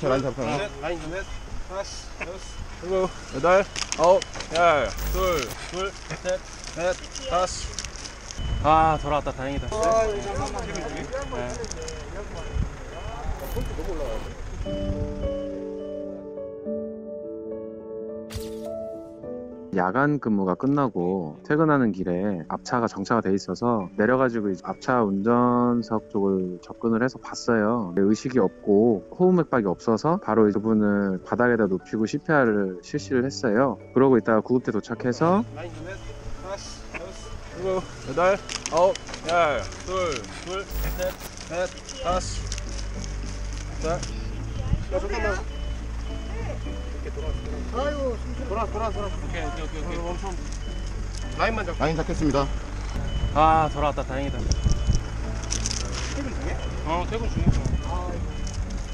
자, 라인 잡혀. 라인 좀 해. 하나, 여섯, 여덟, 아홉, 열, 둘, 셋, 넷, 다섯. 아, 돌아왔다. 다행이다. 아, 네. 야간 근무가 끝나고 퇴근하는 길에 앞차가 정차가 돼 있어서 내려가지고 이제 앞차 운전석 쪽을 접근을 해서 봤어요. 의식이 없고 호흡맥박이 없어서 바로 그분을 바닥에다 눕히고 CPR을 실시를 했어요. 그러고 있다가 구급대 도착해서 일곱, 여덟, 아홉, 열, 둘, 셋, 넷, 다섯, 자, 잠깐만. 이렇게 돌아왔어요. 아이고, 돌아왔어. 오케이. 엄청 라인만 잡고. 라인 잡겠습니다. 아, 돌아왔다. 다행이다. 퇴근 중에? 퇴근 중이죠. 아,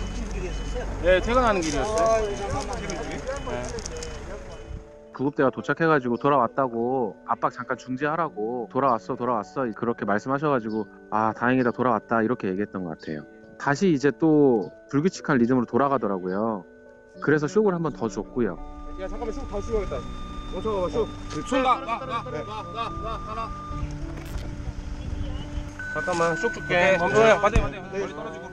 급진 길이었어요? 네, 퇴근하는 길이었어요. 아, 퇴근 중에? 네. 구급대가 도착해가지고 돌아왔다고, 압박 잠깐 중지하라고 돌아왔어 그렇게 말씀하셔가지고 아, 다행이다, 돌아왔다 이렇게 얘기했던 것 같아요. 다시 이제 또 불규칙한 리듬으로 돌아가더라고요. 그래서 쇼크를 한 번 더 줬고요. 야, 잠깐만, 쇼크 다시 줘야겠다. 멈춰 가봐, 쇼크. 그렇지. 가라. 잠깐만, 쇼크 줄게. 멈춰요. 맞아요. 멀리 떨어지고.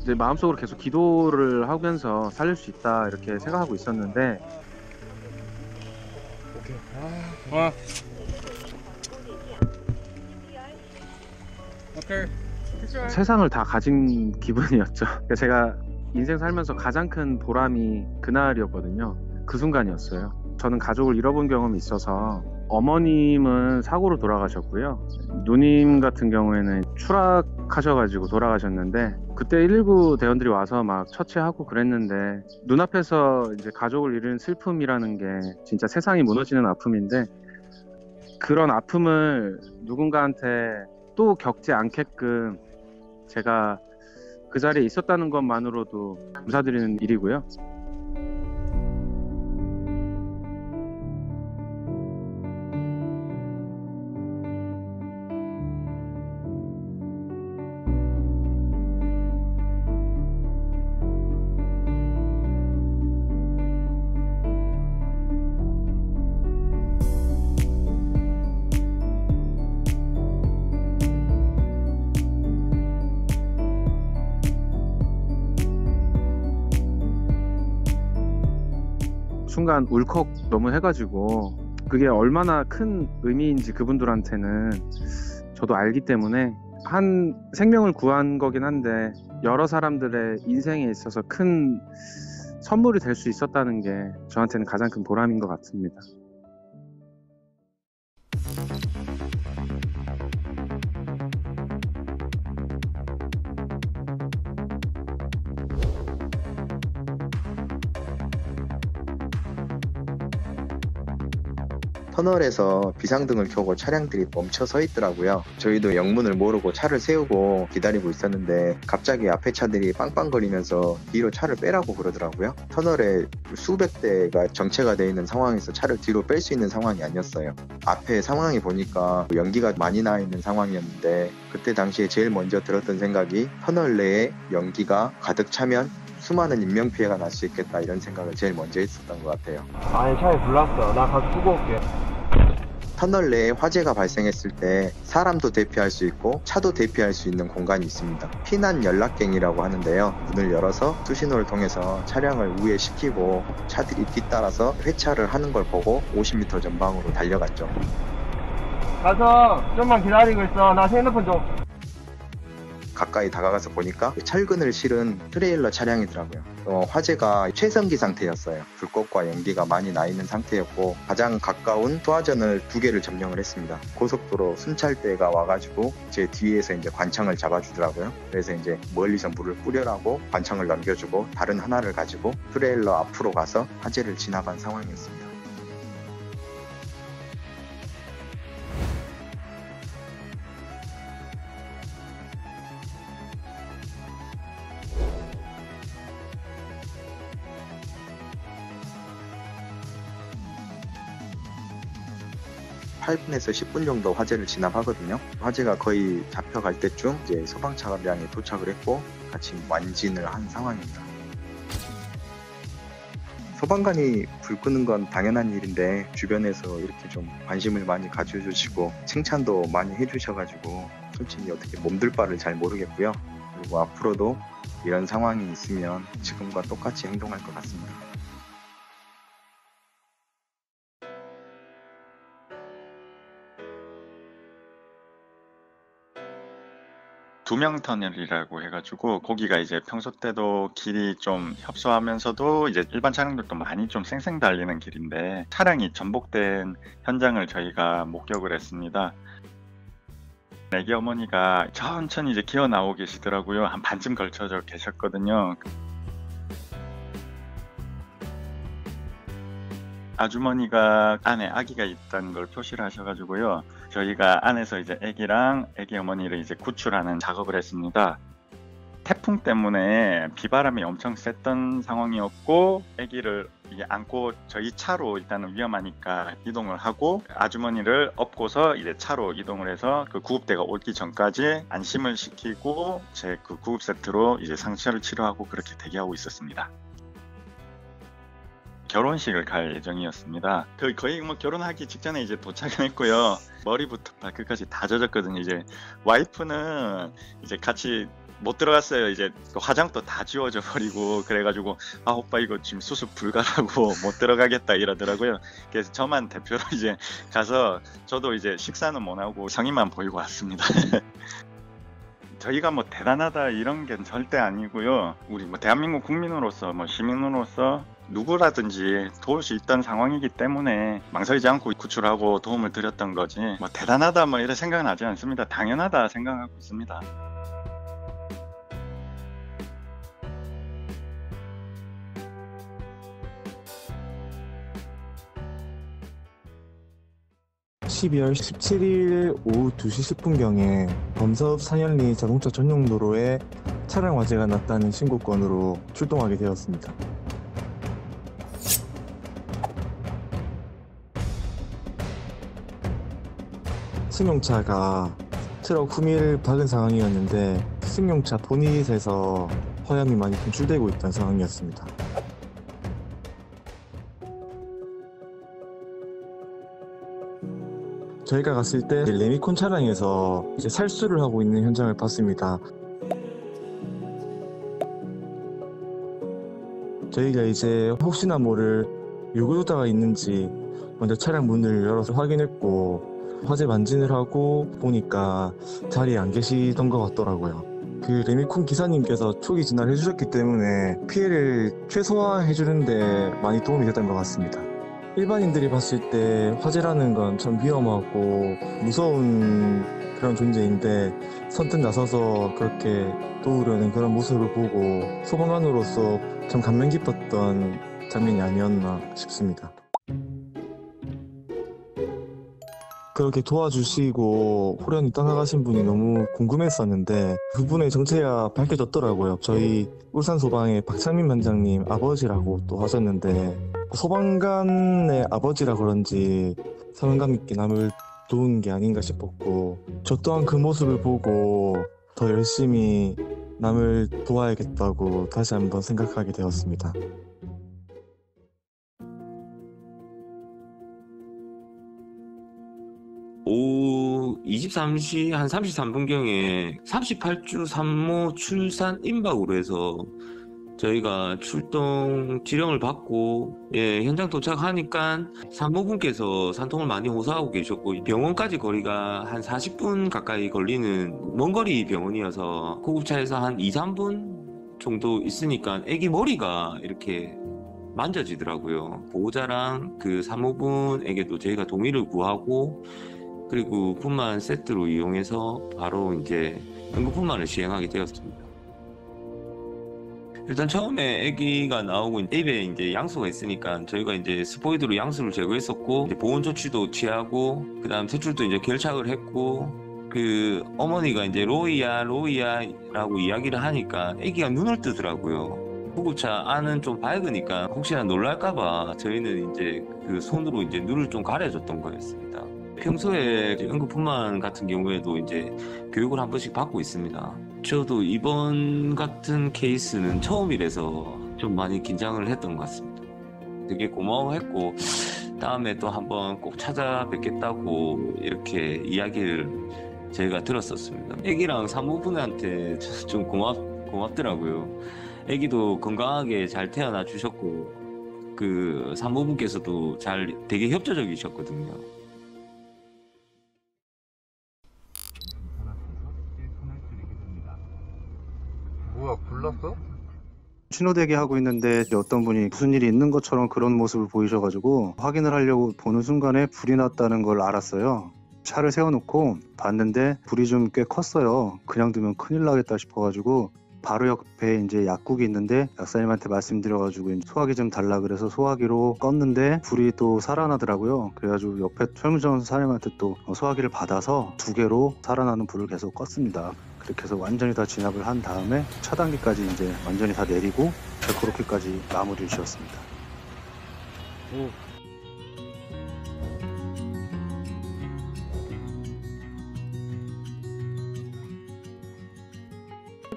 이제 마음속으로 계속 기도를 하면서 살릴 수 있다 이렇게 생각하고 있었는데. 오케이. 오케이. 세상을 다 가진 기분이었죠. 제가 인생 살면서 가장 큰 보람이 그날이었거든요. 그 순간이었어요. 저는 가족을 잃어본 경험이 있어서 어머님은 사고로 돌아가셨고요. 누님 같은 경우에는 추락하셔가지고 돌아가셨는데 그때 119 대원들이 와서 막 처치하고 그랬는데 눈앞에서 이제 가족을 잃은 슬픔이라는 게 진짜 세상이 무너지는 아픔인데 그런 아픔을 누군가한테 또 겪지 않게끔 제가 그 자리에 있었다는 것만으로도 감사드리는 일이고요. 순간 울컥 너무 해가지고 그게 얼마나 큰 의미인지 그분들한테는 저도 알기 때문에 한 생명을 구한 거긴 한데 여러 사람들의 인생에 있어서 큰 선물이 될 수 있었다는 게 저한테는 가장 큰 보람인 것 같습니다. 터널에서 비상등을 켜고 차량들이 멈춰 서 있더라고요. 저희도 영문을 모르고 차를 세우고 기다리고 있었는데 갑자기 앞에 차들이 빵빵거리면서 뒤로 차를 빼라고 그러더라고요. 터널에 수백 대가 정체가 되어 있는 상황에서 차를 뒤로 뺄 수 있는 상황이 아니었어요. 앞에 상황이 보니까 연기가 많이 나 있는 상황이었는데 그때 당시에 제일 먼저 들었던 생각이 터널 내에 연기가 가득 차면 수많은 인명피해가 날 수 있겠다 이런 생각을 제일 먼저 했었던 것 같아요. 아니, 차에 불났어. 나 가서 끄고 올게. 터널 내에 화재가 발생했을 때 사람도 대피할 수 있고 차도 대피할 수 있는 공간이 있습니다. 피난 연락갱이라고 하는데요. 문을 열어서 수신호를 통해서 차량을 우회시키고 차들이 뒤따라서 회차를 하는 걸 보고 50m 전방으로 달려갔죠. 가서 좀만 기다리고 있어. 나 핸드폰 줘. 가까이 다가가서 보니까 철근을 실은 트레일러 차량이더라고요. 화재가 최성기 상태였어요. 불꽃과 연기가 많이 나 있는 상태였고 가장 가까운 소화전을 2개를 점령을 했습니다. 고속도로 순찰대가 와가지고 제 뒤에서 이제 관청을 잡아주더라고요. 그래서 이제 멀리서 물을 뿌려라고 관청을 넘겨주고 다른 하나를 가지고 트레일러 앞으로 가서 화재를 지나간 상황이었습니다. 8분에서 10분 정도 화재를 진압하거든요. 화재가 거의 잡혀갈 때쯤 이제 소방차량이 도착을 했고 같이 완진을 한 상황입니다. 소방관이 불 끄는 건 당연한 일인데 주변에서 이렇게 좀 관심을 많이 가져주시고 칭찬도 많이 해주셔가지고 솔직히 어떻게 몸둘 바를 잘 모르겠고요. 그리고 앞으로도 이런 상황이 있으면 지금과 똑같이 행동할 것 같습니다. 두명터널이라고 해가지고 거기가 이제 평소 때도 길이 좀 협소하면서도 이제 일반 차량들도 많이 좀 쌩쌩 달리는 길인데 차량이 전복된 현장을 저희가 목격을 했습니다. 애기 어머니가 천천히 이제 기어 나오고 계시더라고요. 한 반쯤 걸쳐져 계셨거든요. 아주머니가 안에 아기가 있다는 걸 표시를 하셔가지고요. 저희가 안에서 이제 아기랑 아기 어머니를 이제 구출하는 작업을 했습니다. 태풍 때문에 비바람이 엄청 셌던 상황이었고 아기를 안고 저희 차로 일단은 위험하니까 이동을 하고 아주머니를 업고서 이제 차로 이동을 해서 그 구급대가 오기 전까지 안심을 시키고 제 그 구급 세트로 이제 상처를 치료하고 그렇게 대기하고 있었습니다. 결혼식을 갈 예정이었습니다. 거의 뭐 결혼하기 직전에 이제 도착을 했고요. 머리부터 발끝까지 다 젖었거든요. 이제 와이프는 이제 같이 못 들어갔어요. 이제 화장도 다 지워져 버리고 그래가지고 아 오빠 이거 지금 수습 불가라고 못 들어가겠다 이러더라고요. 그래서 저만 대표로 이제 가서 저도 이제 식사는 못 하고 성의만 보이고 왔습니다. 저희가 뭐 대단하다 이런 게 절대 아니고요. 우리 뭐 대한민국 국민으로서 뭐 시민으로서 누구라든지 도울 수 있던 상황이기 때문에 망설이지 않고 구출하고 도움을 드렸던 거지 뭐 대단하다 뭐 이런 생각은 하지 않습니다. 당연하다 생각하고 있습니다. 오후 2시 10분경에 범사읍 상현리 자동차 전용 도로에 차량 화재가 났다는 신고건으로 출동하게 되었습니다. 승용차가 트럭 후미를 박은 상황이었는데 승용차 보닛에서 화염이 많이 분출되고 있던 상황이었습니다. 저희가 갔을 때 레미콘 차량에서 이제 살수를 하고 있는 현장을 봤습니다. 저희가 이제 혹시나 모를 유구조자가 있는지 먼저 차량 문을 열어서 확인했고 화재 반진을 하고 보니까 자리에 안 계시던 것 같더라고요. 그 레미콘 기사님께서 초기 진화를 해주셨기 때문에 피해를 최소화해주는 데 많이 도움이 됐던 것 같습니다. 일반인들이 봤을 때 화재라는 건 참 위험하고 무서운 그런 존재인데 선뜻 나서서 그렇게 도우려는 그런 모습을 보고 소방관으로서 참 감명 깊었던 장면이 아니었나 싶습니다. 그렇게 도와주시고 호련히 떠나가신 분이 너무 궁금했었는데 그분의 정체가 밝혀졌더라고요. 저희 울산소방의 박창민 반장님 아버지라고 또 하셨는데 소방관의 아버지라 그런지 사명감 있게 남을 도운 게 아닌가 싶었고 저 또한 그 모습을 보고 더 열심히 남을 도와야겠다고 다시 한번 생각하게 되었습니다. 오후 23시 한 33분경에 38주 3모 출산 임박으로 해서 저희가 출동 지령을 받고 현장 도착하니까 산모분께서 산통을 많이 호소하고 계셨고 병원까지 거리가 한 40분 가까이 걸리는 먼 거리 병원이어서 구급차에서 한 2, 3분 정도 있으니까 아기 머리가 이렇게 만져지더라고요. 보호자랑 그 산모분에게도 저희가 동의를 구하고 그리고 분만 세트로 이용해서 바로 이제 응급분만을 시행하게 되었습니다. 일단 처음에 아기가 나오고 입에 이제 양수가 있으니까 저희가 이제 스포이드로 양수를 제거했었고 보온 조치도 취하고 그다음 탯줄도 이제 결착을 했고 그 어머니가 이제 로이야라고 이야기를 하니까 아기가 눈을 뜨더라고요. 구급차 안은 좀 밝으니까 혹시나 놀랄까봐 저희는 이제 그 손으로 이제 눈을 좀 가려줬던 거였습니다. 평소에 응급분만 같은 경우에도 이제 교육을 한 번씩 받고 있습니다. 저도 이번 같은 케이스는 처음이라서 좀 많이 긴장을 했던 것 같습니다. 되게 고마워했고 다음에 또 한번 꼭 찾아뵙겠다고 이렇게 이야기를 저희가 들었었습니다. 애기랑 사모분한테 좀 고맙더라고요. 애기도 건강하게 잘 태어나 주셨고 그 사모분께서도 되게 협조적이셨거든요. 뭐야, 불났어? 신호대기 하고 있는데 어떤 분이 무슨 일이 있는 것처럼 그런 모습을 보이셔가지고 확인을 하려고 보는 순간에 불이 났다는 걸 알았어요. 차를 세워놓고 봤는데 불이 좀 꽤 컸어요. 그냥 두면 큰일 나겠다 싶어가지고 바로 옆에 이제 약국이 있는데 약사님한테 말씀드려가지고 소화기 좀 달라 그래서 소화기로 껐는데 불이 또 살아나더라고요. 그래가지고 옆에 철무전 사람한테 또 소화기를 받아서 2개로 살아나는 불을 계속 껐습니다. 그렇게 해서 완전히 다 진압을 한 다음에 차단기까지 이제 완전히 다 내리고 그렇게까지 마무리를 지었습니다. 오.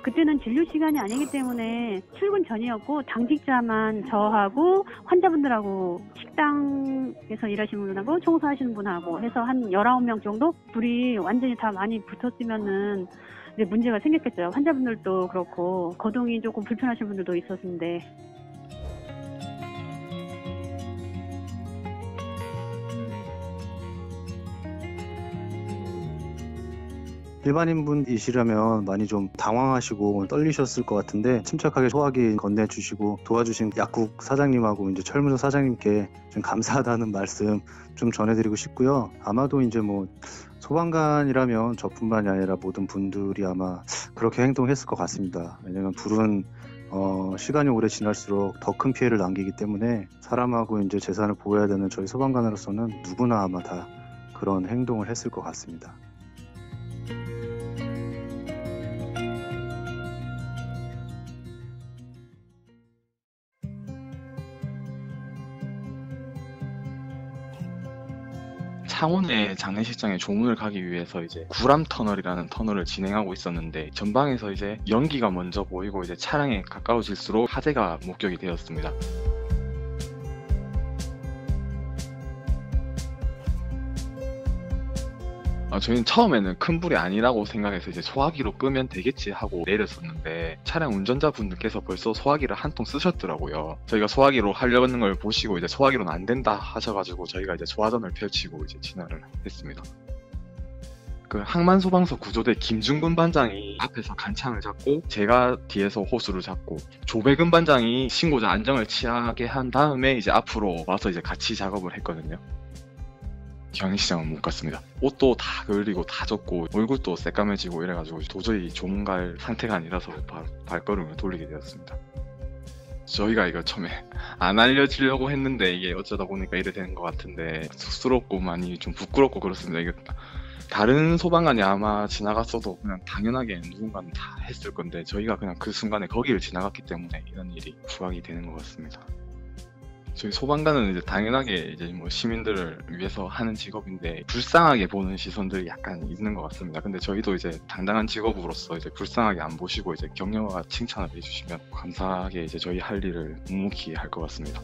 그때는 진료 시간이 아니기 때문에 출근 전이었고 당직자만 저하고 환자분들하고 식당에서 일하시는 분하고 청소하시는 분하고 해서 한 19명 정도 불이 완전히 다 많이 붙었으면은 이제 문제가 생겼겠죠. 환자분들도 그렇고 거동이 조금 불편하신 분들도 있었는데. 일반인분이시라면 많이 좀 당황하시고 떨리셨을 것 같은데 침착하게 소화기 건네주시고 도와주신 약국 사장님하고 이제 철문소 사장님께 좀 감사하다는 말씀 좀 전해드리고 싶고요. 아마도 이제 뭐 소방관이라면 저뿐만이 아니라 모든 분들이 아마 그렇게 행동했을 것 같습니다. 왜냐면 불은 시간이 오래 지날수록 더 큰 피해를 남기기 때문에 사람하고 이제 재산을 보호해야 되는 저희 소방관으로서는 누구나 아마 다 그런 행동을 했을 것 같습니다. 창원의 장례식장에 조문을 가기 위해서 이제 구람터널이라는 터널을 진행하고 있었는데 전방에서 이제 연기가 먼저 보이고 이제 차량에 가까워질수록 화재가 목격이 되었습니다. 저희는 처음에는 큰 불이 아니라고 생각해서 이제 소화기로 끄면 되겠지 하고 내렸었는데 차량 운전자분들께서 벌써 소화기를 한 통 쓰셨더라고요. 저희가 소화기로 하려는 걸 보시고 이제 소화기로는 안 된다 하셔가지고 저희가 이제 소화전을 펼치고 이제 진화를 했습니다. 그 항만소방서 구조대 김준근 반장이 앞에서 간창을 잡고 제가 뒤에서 호수를 잡고 조백은 반장이 신고자 안정을 취하게 한 다음에 이제 앞으로 와서 이제 같이 작업을 했거든요. 장례식장은 못 갔습니다. 옷도 다 걸리고 다 젖고 얼굴도 새까매지고 이래가지고 도저히 조문 갈 상태가 아니라서 발걸음을 돌리게 되었습니다. 저희가 이거 처음에 안 알려주려고 했는데 이게 어쩌다 보니까 이래 되는 것 같은데 쑥스럽고 많이 좀 부끄럽고 그렇습니다. 이게 다른 소방관이 아마 지나갔어도 그냥 당연하게 누군가는 다 했을 건데 저희가 그냥 그 순간에 거기를 지나갔기 때문에 이런 일이 부각이 되는 것 같습니다. 저희 소방관은 이제 당연하게 이제 뭐 시민들을 위해서 하는 직업인데 불쌍하게 보는 시선들이 약간 있는 것 같습니다. 근데 저희도 이제 당당한 직업으로서 이제 불쌍하게 안 보시고 이제 격려와 칭찬을 해주시면 감사하게 이제 저희 할 일을 묵묵히 할 것 같습니다.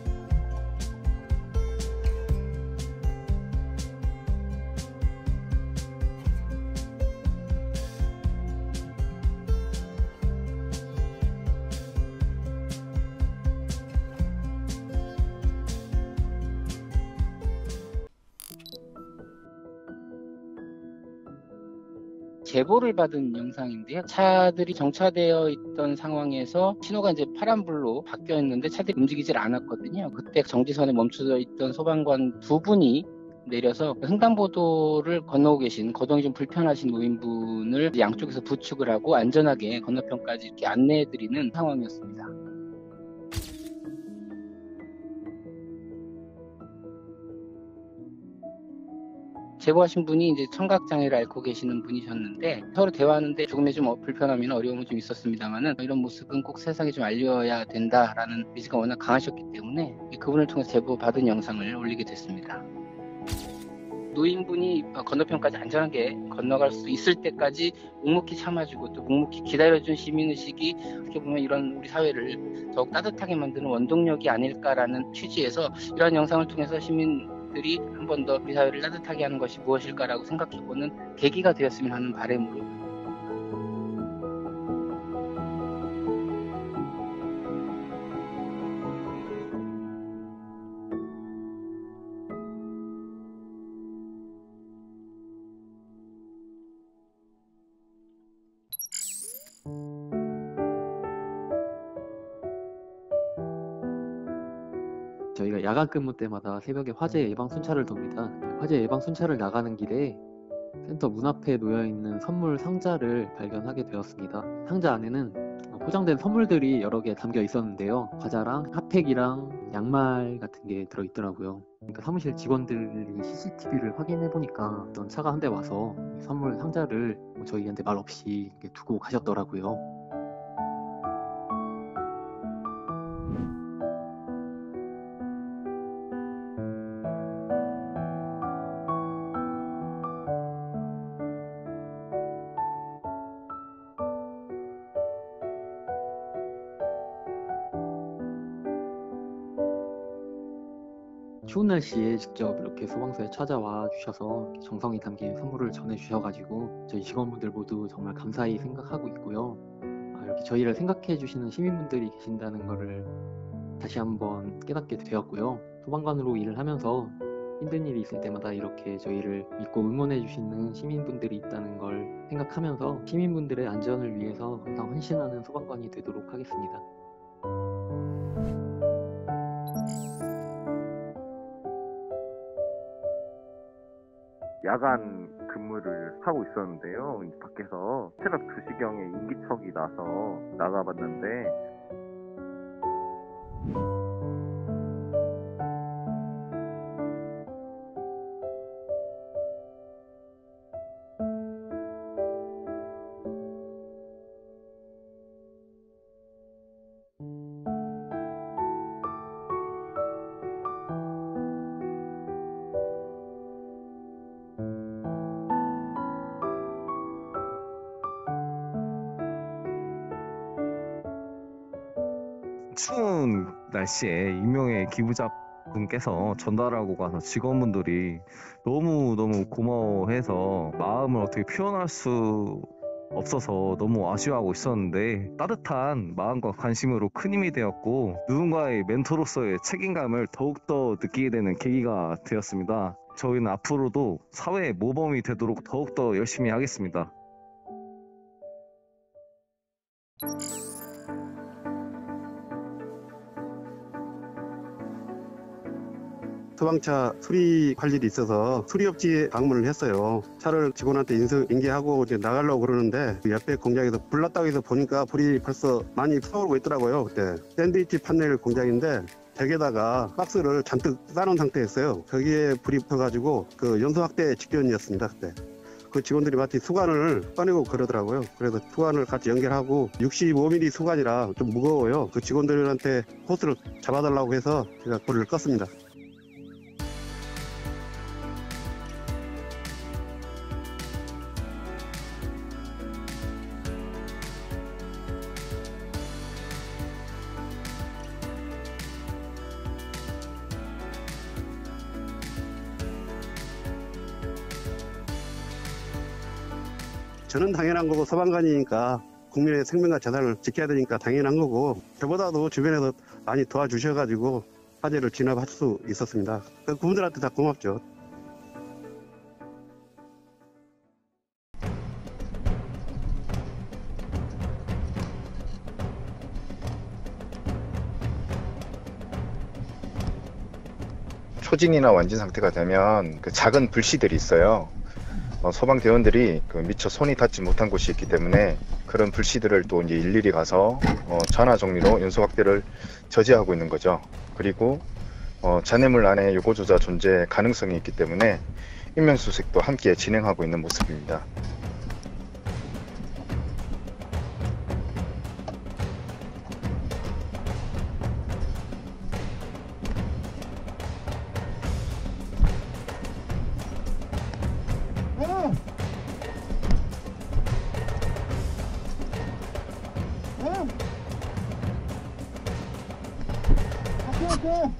제보를 받은 영상인데요. 차들이 정차되어 있던 상황에서 신호가 이제 파란불로 바뀌어 있는데 차들이 움직이질 않았거든요. 그때 정지선에 멈춰져 있던 소방관 2분이 내려서 횡단보도를 건너고 계신 거동이 좀 불편하신 노인분을 양쪽에서 부축을 하고 안전하게 건너편까지 이렇게 안내해드리는 상황이었습니다. 제보하신 분이 이제 청각장애를 앓고 계시는 분이셨는데 서로 대화하는데 조금의 좀 불편함이나 어려움은 좀 있었습니다만은 이런 모습은 꼭 세상에 좀 알려야 된다라는 의지가 워낙 강하셨기 때문에 그분을 통해서 제보받은 영상을 올리게 됐습니다. 노인분이 건너편까지 안전하게 건너갈 수 있을 때까지 묵묵히 참아주고 또 묵묵히 기다려준 시민의식이 어떻게 보면 이런 우리 사회를 더욱 따뜻하게 만드는 원동력이 아닐까라는 취지에서 이러한 영상을 통해서 시민들이 한 번 더 우리 사회를 따뜻하게 하는 것이 무엇일까라고 생각해보는 계기가 되었으면 하는 바람으로 저희가 야간 근무 때마다 새벽에 화재 예방 순찰을 돕니다. 화재 예방 순찰을 나가는 길에 센터 문 앞에 놓여있는 선물 상자를 발견하게 되었습니다. 상자 안에는 포장된 선물들이 여러 개 담겨 있었는데요. 과자랑 핫팩이랑 양말 같은 게 들어있더라고요. 그러니까 사무실 직원들이 CCTV를 확인해보니까 어떤 차가 한 대 와서 선물 상자를 저희한테 말 없이 두고 가셨더라고요. 추운 날씨에 직접 이렇게 소방서에 찾아와 주셔서 정성이 담긴 선물을 전해주셔가지고 저희 직원분들 모두 정말 감사히 생각하고 있고요. 이렇게 저희를 생각해주시는 시민분들이 계신다는 거를 다시 한번 깨닫게 되었고요. 소방관으로 일을 하면서 힘든 일이 있을 때마다 이렇게 저희를 믿고 응원해주시는 시민분들이 있다는 걸 생각하면서 시민분들의 안전을 위해서 항상 헌신하는 소방관이 되도록 하겠습니다. 야간 근무를 하고 있었는데요. 밖에서 새벽 2시경에 인기척이 나서 나가봤는데 추운 날씨에 익명의 기부자분께서 전달하고 가서 직원분들이 너무너무 고마워해서 마음을 어떻게 표현할 수 없어서 너무 아쉬워하고 있었는데 따뜻한 마음과 관심으로 큰 힘이 되었고 누군가의 멘토로서의 책임감을 더욱더 느끼게 되는 계기가 되었습니다. 저희는 앞으로도 사회의 모범이 되도록 더욱더 열심히 하겠습니다. 소방차 수리 할 일이 있어서 수리업지에 방문을 했어요. 차를 직원한테 인계하고 이제 나가려고 그러는데 옆에 공장에서 불 났다고 해서 보니까 불이 벌써 많이 타오르고 있더라고요. 그때 샌드위치 판넬 공장인데 벽에다가 박스를 잔뜩 싸놓은 상태였어요. 거기에 불이 붙어가지고 그 연소 확대 직전이었습니다. 그때 그 직원들이 마치 수건을 꺼내고 그러더라고요. 그래서 수건을 같이 연결하고 65mm 수건이라 좀 무거워요. 그 직원들한테 호스를 잡아달라고 해서 제가 불을 껐습니다. 저는 당연한 거고 소방관이니까 국민의 생명과 재산을 지켜야 되니까 당연한 거고 저보다도 주변에서 많이 도와주셔가지고 화재를 진압할 수 있었습니다. 그분들한테 다 고맙죠. 초진이나 완진 상태가 되면 그 작은 불씨들이 있어요. 소방대원들이 미처 손이 닿지 못한 곳이 있기 때문에 그런 불씨들을 또 이제 일일이 가서 전화 정리로 연소 확대를 저지하고 있는 거죠. 그리고 잔해물 안에 요고조자 존재 가능성이 있기 때문에 인명수색도 함께 진행하고 있는 모습입니다. 오케이.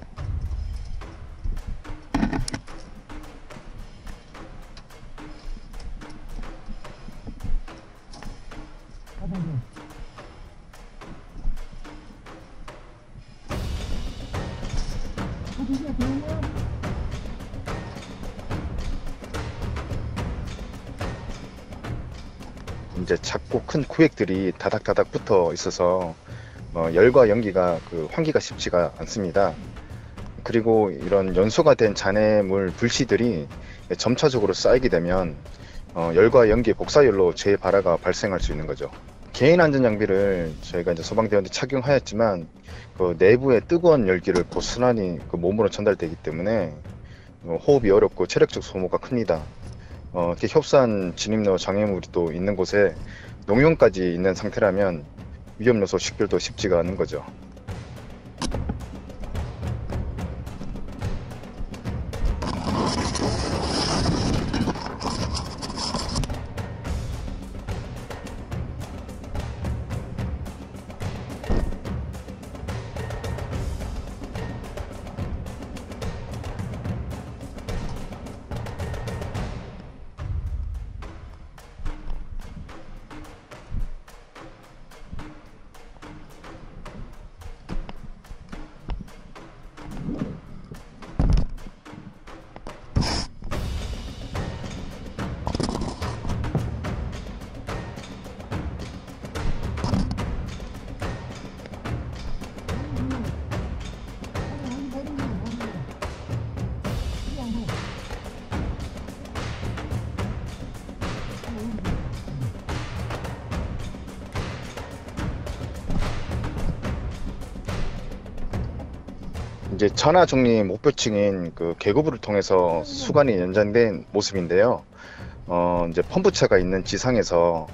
이제 작고 큰 구획들이 다닥다닥 붙어 있어서 열과 연기가 환기가 쉽지가 않습니다. 그리고 이런 연소가 된 잔해물 불씨들이 점차적으로 쌓이게 되면 열과 연기 복사열로 재발화가 발생할 수 있는 거죠. 개인 안전 장비를 저희가 이제 소방대원들이 착용하였지만 내부의 뜨거운 열기를 고스란히 몸으로 전달되기 때문에 호흡이 어렵고 체력적 소모가 큽니다. 이렇게 협산 진입로 장애물이 또 있는 곳에 농용까지 있는 상태라면 위험 요소 식별도 쉽지가 않은 거죠. 이제 천하 중립 목표층인 계곡부를 통해서 수관이 연장된 모습인데요. 이제 펌프차가 있는 지상에서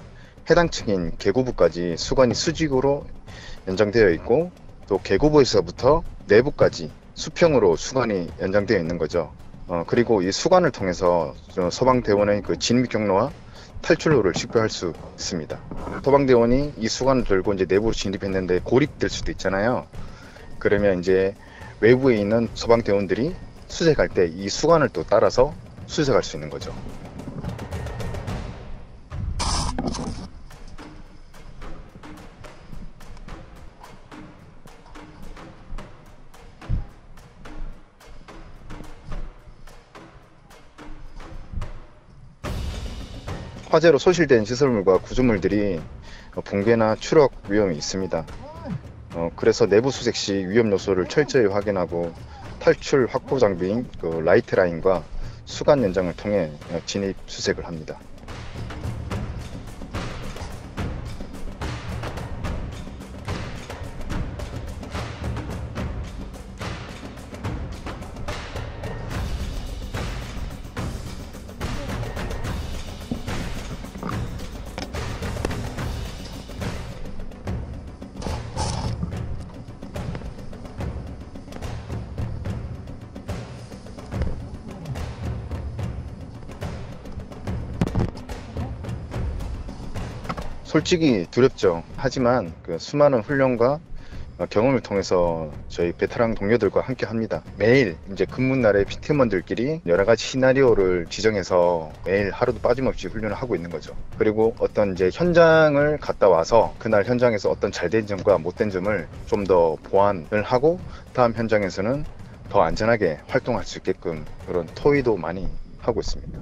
해당 층인 계곡부까지 수관이 수직으로 연장되어 있고 또 계곡부에서부터 내부까지 수평으로 수관이 연장되어 있는 거죠. 그리고 이 수관을 통해서 소방대원의 진입 경로와 탈출로를 식별할 수 있습니다. 소방대원이 이 수관을 들고 이제 내부로 진입했는데 고립될 수도 있잖아요. 그러면 이제 외부에 있는 소방대원들이 수색할 때 이 수관을 또 따라서 수색할 수 있는 거죠. 화재로 소실된 시설물과 구조물들이 붕괴나 추락 위험이 있습니다. 그래서 내부 수색 시 위험 요소를 철저히 확인하고 탈출 확보 장비인 라이트 라인과 수관 연장을 통해 진입 수색을 합니다. 솔직히 두렵죠. 하지만 수많은 훈련과 경험을 통해서 저희 베테랑 동료들과 함께 합니다. 매일 이제 근무날에 PT팀원들끼리 여러 가지 시나리오를 지정해서 매일 하루도 빠짐없이 훈련을 하고 있는 거죠. 그리고 어떤 이제 현장을 갔다 와서 그날 현장에서 어떤 잘된 점과 못된 점을 좀 더 보완을 하고 다음 현장에서는 더 안전하게 활동할 수 있게끔 그런 토의도 많이 하고 있습니다.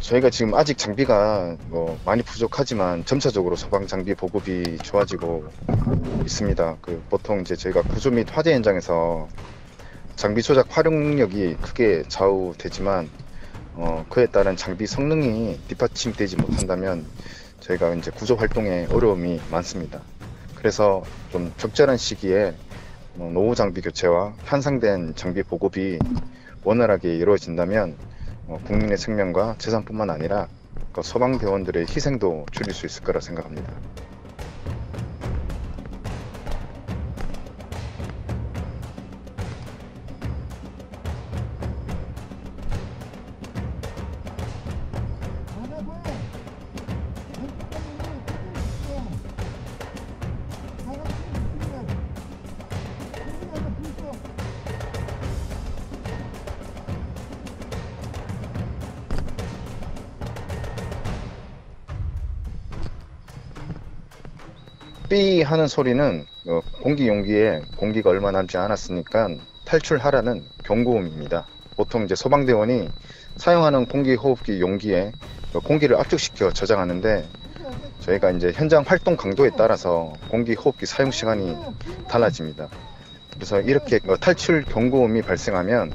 저희가 지금 아직 장비가 많이 부족하지만 점차적으로 소방 장비 보급이 좋아지고 있습니다. 보통 이제 저희가 구조 및 화재 현장에서 장비 조작 활용 능력이 크게 좌우되지만 그에 따른 장비 성능이 뒷받침되지 못한다면 저희가 이제 구조 활동에 어려움이 많습니다. 그래서 좀 적절한 시기에 노후 장비 교체와 향상된 장비 보급이 원활하게 이루어진다면 국민의 생명과 재산뿐만 아니라 소방대원들의 희생도 줄일 수 있을 거라 생각합니다. 삐 하는 소리는 공기 용기에 공기가 얼마 남지 않았으니까 탈출하라는 경고음입니다. 보통 이제 소방대원이 사용하는 공기 호흡기 용기에 공기를 압축시켜 저장하는데, 저희가 이제 현장 활동 강도에 따라서 공기 호흡기 사용 시간이 달라집니다. 그래서 이렇게 탈출 경고음이 발생하면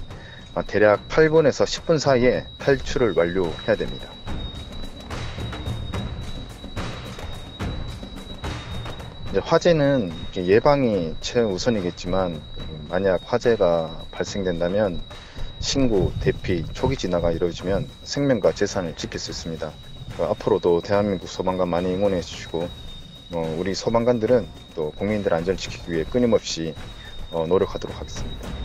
대략 8분에서 10분 사이에 탈출을 완료해야 됩니다. 화재는 예방이 최우선이겠지만, 만약 화재가 발생된다면 신고, 대피, 초기 진화가 이루어지면 생명과 재산을 지킬 수 있습니다. 앞으로도 대한민국 소방관 많이 응원해 주시고, 우리 소방관들은 또 국민들 안전을 지키기 위해 끊임없이 노력하도록 하겠습니다.